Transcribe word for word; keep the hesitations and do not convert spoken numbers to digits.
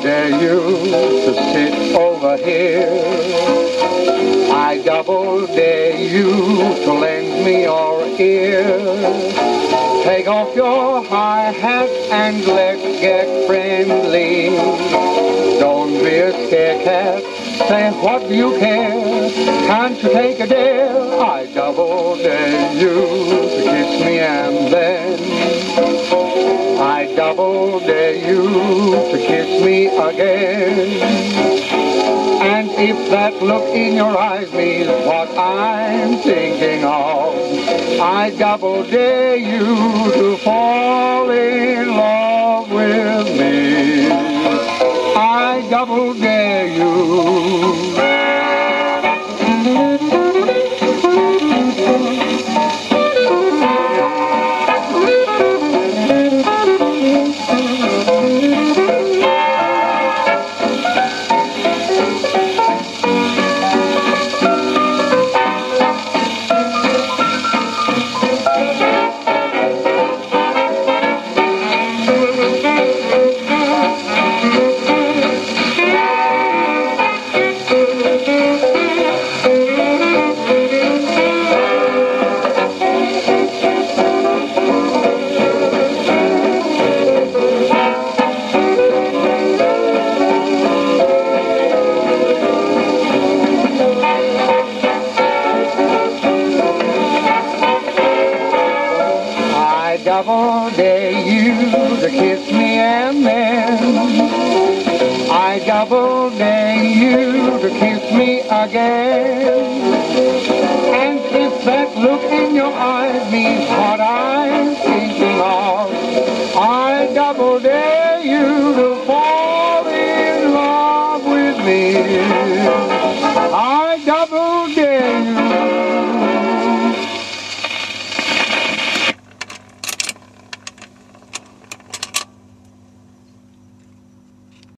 dare you to sit over here? I double dare you to lend me your ear. Take off your high hat and let's get friendly. Don't be a scarecat, say what you care. Can't you take a dare? I double dare you to kiss me and then I double dare you to kiss me again. And if that look in your eyes means what I'm thinking of, I double dare you to fall in love with me. I double dare you. I double dare you to kiss me and then I double dare you to kiss me again. And if that look in your eyes means what I'm thinking of, I double dare you to fall in love with me.